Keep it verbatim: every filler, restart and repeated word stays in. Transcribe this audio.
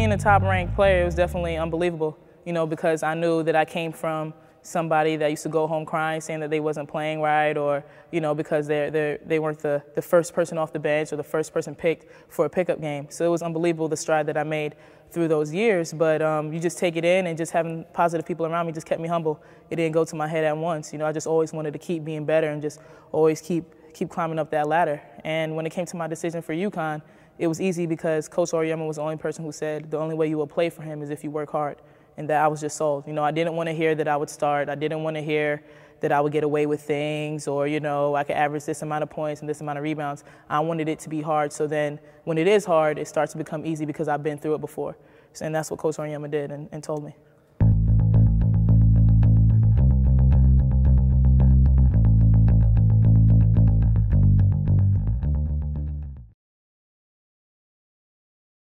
being a top-ranked player, it was definitely unbelievable, you know, because I knew that I came from somebody that used to go home crying, saying that they wasn't playing right, or, you know, because they're, they're, they weren't the, the first person off the bench or the first person picked for a pickup game. So it was unbelievable, the stride that I made through those years. But um, you just take it in, and just having positive people around me just kept me humble. It didn't go to my head at once. You know, I just always wanted to keep being better and just always keep, keep climbing up that ladder. And when it came to my decision for UConn, it was easy because Coach Auriemma was the only person who said the only way you will play for him is if you work hard. And that I was just sold. You know, I didn't want to hear that I would start. I didn't want to hear that I would get away with things, or, you know, I could average this amount of points and this amount of rebounds. I wanted it to be hard. So then when it is hard, it starts to become easy because I've been through it before. And that's what Coach Auriemma did and, and told me.